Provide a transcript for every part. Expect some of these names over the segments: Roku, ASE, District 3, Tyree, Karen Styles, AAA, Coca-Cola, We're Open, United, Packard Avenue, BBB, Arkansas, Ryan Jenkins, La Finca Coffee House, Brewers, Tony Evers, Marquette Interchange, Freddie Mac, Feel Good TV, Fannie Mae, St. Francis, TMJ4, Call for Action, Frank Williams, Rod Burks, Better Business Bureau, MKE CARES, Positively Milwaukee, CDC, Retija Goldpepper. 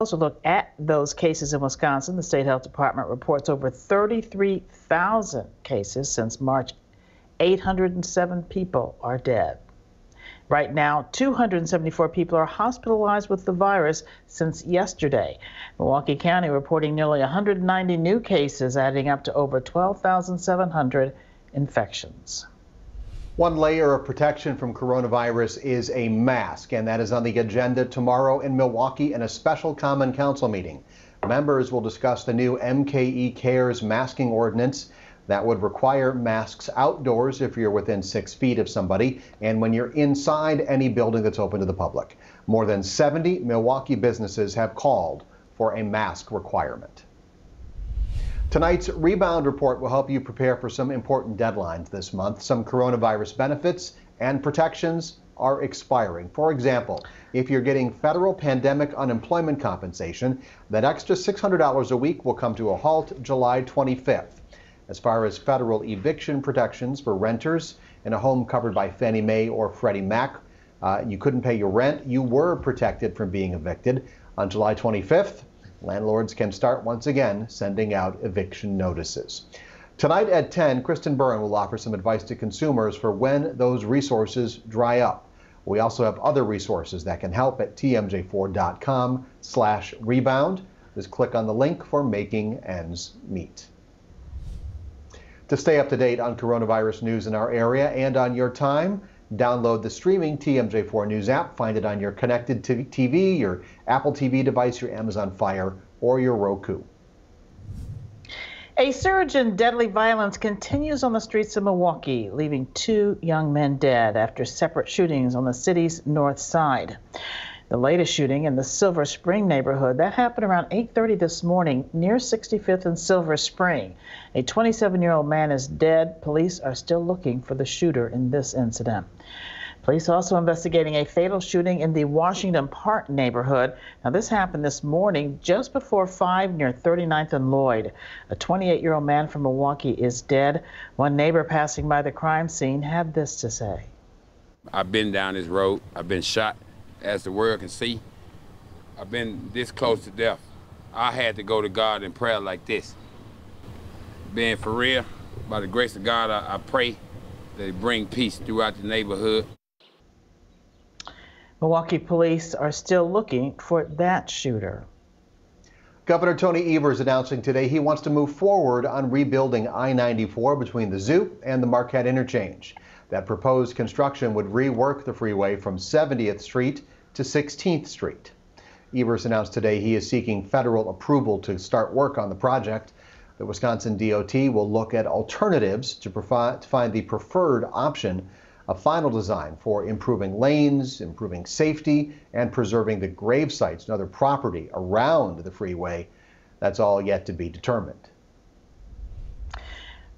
Closer look at those cases in Wisconsin. The state health department reports over 33,000 cases since March. 807 people are dead. Right now, 274 people are hospitalized with the virus since yesterday. Milwaukee County reporting nearly 190 new cases, adding up to over 12,700 infections. One layer of protection from coronavirus is a mask, and that is on the agenda tomorrow in Milwaukee in a special common council meeting. Members will discuss the new MKE CARES masking ordinance that would require masks outdoors if you're within 6 feet of somebody and when you're inside any building that's open to the public. More than 70 Milwaukee businesses have called for a mask requirement. Tonight's Rebound Report will help you prepare for some important deadlines this month. Some coronavirus benefits and protections are expiring. For example, if you're getting federal pandemic unemployment compensation, that extra $600 a week will come to a halt July 25th. As far as federal eviction protections for renters in a home covered by Fannie Mae or Freddie Mac, you couldn't pay your rent, you were protected from being evicted. On July 25th, landlords can start once again sending out eviction notices. Tonight at 10, Kristen Byrne will offer some advice to consumers for when those resources dry up. We also have other resources that can help at tmj4.com/rebound. Just click on the link for Making Ends Meet. To stay up to date on coronavirus news in our area and on your time, download the streaming TMJ4 News app. Find it on your connected TV, your Apple TV device, your Amazon Fire, or your Roku. A surge in deadly violence continues on the streets of Milwaukee, leaving 2 young men dead after separate shootings on the city's north side. The latest shooting in the Silver Spring neighborhood, that happened around 8:30 this morning near 65th and Silver Spring. A 27-year-old man is dead. Police are still looking for the shooter in this incident. Police also investigating a fatal shooting in the Washington Park neighborhood. Now, this happened this morning just before 5 near 39th and Lloyd. A 28-year-old man from Milwaukee is dead. One neighbor passing by the crime scene had this to say. I've been down this road. I've been shot. As the world can see, I've been this close to death. I had to go to God in prayer like this. Being for real, by the grace of God, I pray that it bring peace throughout the neighborhood. Milwaukee police are still looking for that shooter. Governor Tony Evers announcing today he wants to move forward on rebuilding I-94 between the zoo and the Marquette Interchange. That proposed construction would rework the freeway from 70th Street to 16th Street. Evers announced today he is seeking federal approval to start work on the project. The Wisconsin DOT will look at alternatives to find the preferred option, a final design for improving lanes, improving safety, and preserving the grave sites and other property around the freeway. That's all yet to be determined.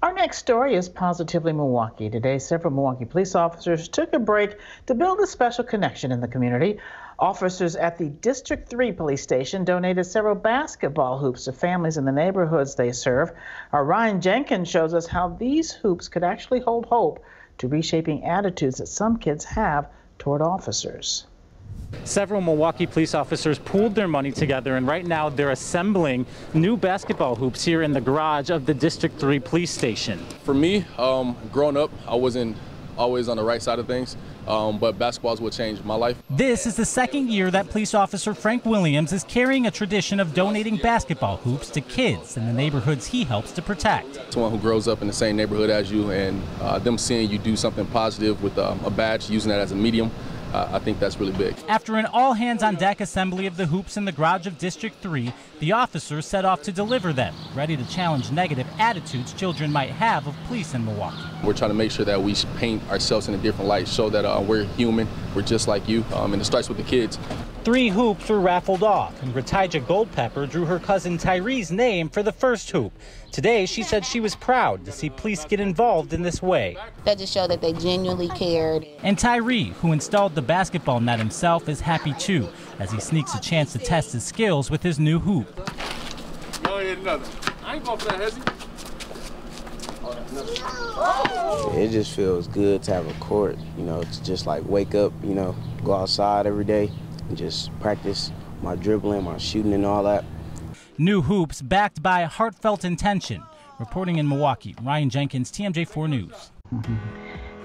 Our next story is Positively Milwaukee. Today, several Milwaukee police officers took a break to build a special connection in the community. Officers at the District 3 police station donated several basketball hoops to families in the neighborhoods they serve. Our Ryan Jenkins shows us how these hoops could actually hold hope to reshaping attitudes that some kids have toward officers. Several Milwaukee police officers pooled their money together, and right now they're assembling new basketball hoops here in the garage of the District 3 police station. For me, growing up, I wasn't always on the right side of things, but basketballs will change my life. This is the second year that police officer Frank Williams is carrying a tradition of donating basketball hoops to kids in the neighborhoods he helps to protect. Someone who grows up in the same neighborhood as you and them seeing you do something positive with a badge, using that as a medium, I think that's really big. After an all-hands-on-deck assembly of the hoops in the garage of District 3, the officers set off to deliver them, ready to challenge negative attitudes children might have of police in Milwaukee. We're trying to make sure that we paint ourselves in a different light, show that we're human, we're just like you, and it starts with the kids. 3 hoops were raffled off, and Retija Goldpepper drew her cousin Tyree's name for the first hoop. Today, she said she was proud to see police get involved in this way. That just showed that they genuinely cared. And Tyree, who installed the basketball net himself, is happy too, as he sneaks a chance to test his skills with his new hoop. Go ahead, another. I ain't going for that, Hezzy. It just feels good to have a court, you know, to just like wake up, you know, go outside every day and just practice my dribbling, my shooting and all that. New hoops backed by heartfelt intention. Reporting in Milwaukee, Ryan Jenkins, TMJ4 News.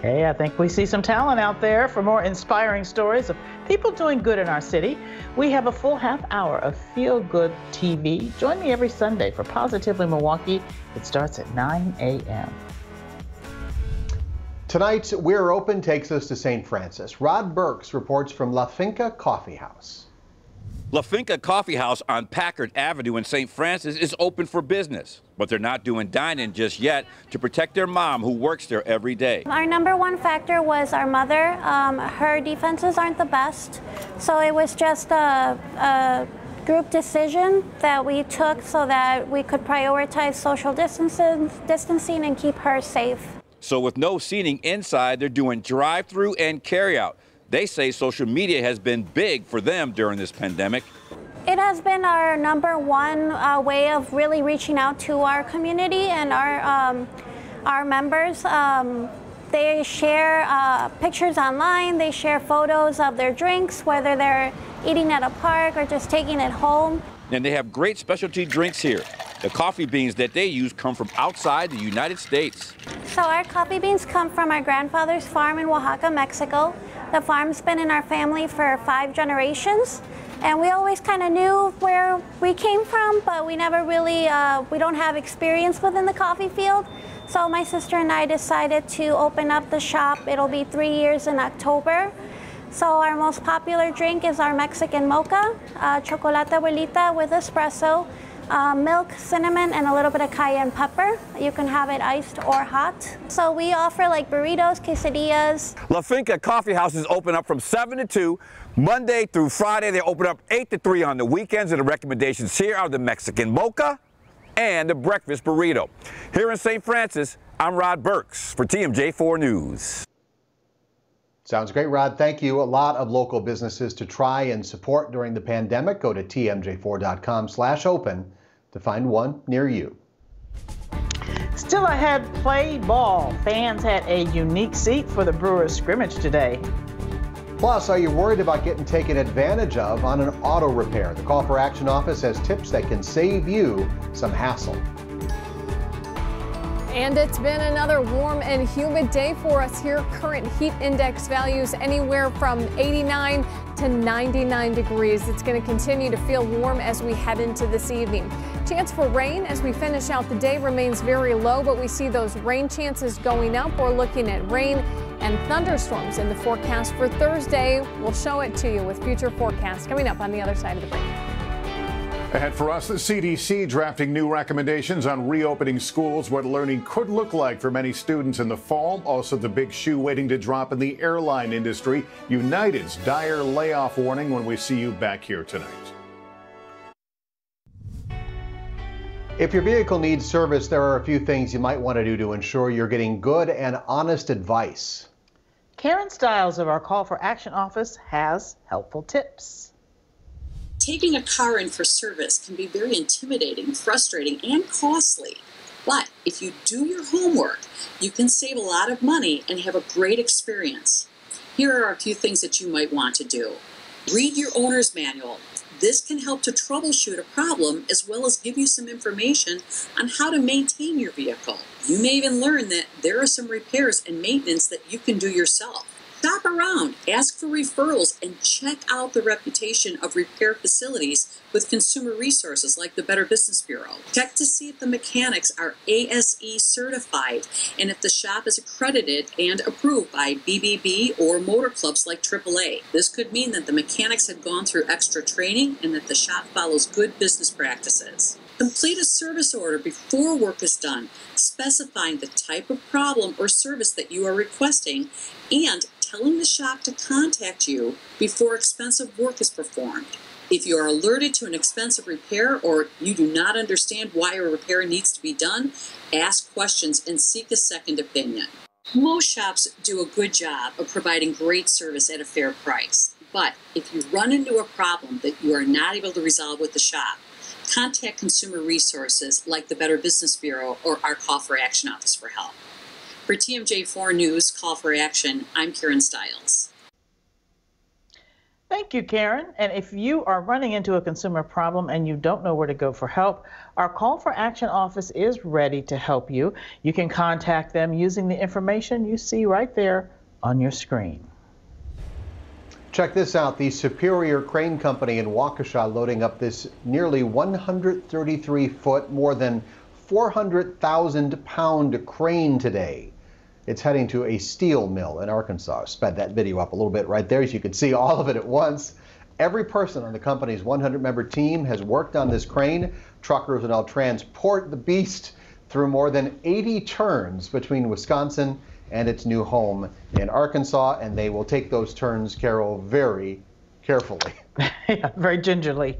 Hey, I think we see some talent out there. For more inspiring stories of people doing good in our city, we have a full half hour of Feel Good TV. Join me every Sunday for Positively Milwaukee. It starts at 9 a.m. Tonight's We're Open takes us to St. Francis. Rod Burks reports from La Finca Coffee House. La Finca Coffee House on Packard Avenue in St. Francis is open for business, but they're not doing dine-in just yet to protect their mom who works there every day. Our number one factor was our mother. Her defenses aren't the best, so it was just a group decision that we took so that we could prioritize social distancing and keep her safe. So with no seating inside, they're doing drive-through and carry-out. They say social media has been big for them during this pandemic. It has been our number one way of really reaching out to our community and our members. They share pictures online, they share photos of their drinks, whether they're eating at a park or just taking it home. And they have great specialty drinks here. The coffee beans that they use come from outside the United States. So our coffee beans come from our grandfather's farm in Oaxaca, Mexico. The farm's been in our family for 5 generations, and we always kind of knew where we came from, but we never really, we don't have experience within the coffee field. So my sister and I decided to open up the shop. It'll be 3 years in October. So our most popular drink is our Mexican mocha, chocolate abuelita with espresso, milk, cinnamon, and a little bit of cayenne pepper. You can have it iced or hot. So we offer like burritos, quesadillas. La Finca Coffee House is open up from 7 to 2, Monday through Friday. They open up 8 to 3 on the weekends, and the recommendations here are the Mexican mocha and the breakfast burrito. Here in St. Francis, I'm Rod Burks for TMJ4 News. Sounds great, Rod. Thank you. A lot of local businesses to try and support during the pandemic. Go to tmj4.com/open to find one near you. Still ahead, play ball. Fans had a unique seat for the Brewers scrimmage today. Plus, are you worried about getting taken advantage of on an auto repair? The Call for Action office has tips that can save you some hassle. And it's been another warm and humid day for us here. Current heat index values anywhere from 89 to 99 degrees. It's going to continue to feel warm as we head into this evening. Chance for rain as we finish out the day remains very low, but we see those rain chances going up. We're looking at rain and thunderstorms in the forecast for Thursday. We'll show it to you with future forecasts coming up on the other side of the break. Ahead for us, the CDC drafting new recommendations on reopening schools, what learning could look like for many students in the fall. Also, the big shoe waiting to drop in the airline industry. United's dire layoff warning when we see you back here tonight. If your vehicle needs service, there are a few things you might want to do to ensure you're getting good and honest advice. Karen Styles of our Call for Action office has helpful tips. Taking a car in for service can be very intimidating, frustrating, and costly. But if you do your homework, you can save a lot of money and have a great experience. Here are a few things that you might want to do. Read your owner's manual. This can help to troubleshoot a problem as well as give you some information on how to maintain your vehicle. You may even learn that there are some repairs and maintenance that you can do yourself. Shop around, ask for referrals, and check out the reputation of repair facilities with consumer resources like the Better Business Bureau. Check to see if the mechanics are ASE certified and if the shop is accredited and approved by BBB or motor clubs like AAA. This could mean that the mechanics had gone through extra training and that the shop follows good business practices. Complete a service order before work is done, specifying the type of problem or service that you are requesting and telling the shop to contact you before expensive work is performed. If you are alerted to an expensive repair or you do not understand why a repair needs to be done, ask questions and seek a second opinion. Most shops do a good job of providing great service at a fair price, but if you run into a problem that you are not able to resolve with the shop, contact consumer resources like the Better Business Bureau or our Call for Action office for help. For TMJ4 News Call for Action, I'm Karen Styles. Thank you, Karen. And if you are running into a consumer problem and you don't know where to go for help, our Call for Action office is ready to help you. You can contact them using the information you see right there on your screen. Check this out. The Superior Crane Company in Waukesha loading up this nearly 133-foot, more than 400,000-pound crane today. It's heading to a steel mill in Arkansas. Sped that video up a little bit right there so you can see all of it at once. Every person on the company's 100-member team has worked on this crane. Truckers will now transport the beast through more than 80 turns between Wisconsin and its new home in Arkansas, and they will take those turns, Carol, very carefully. Yeah, very gingerly.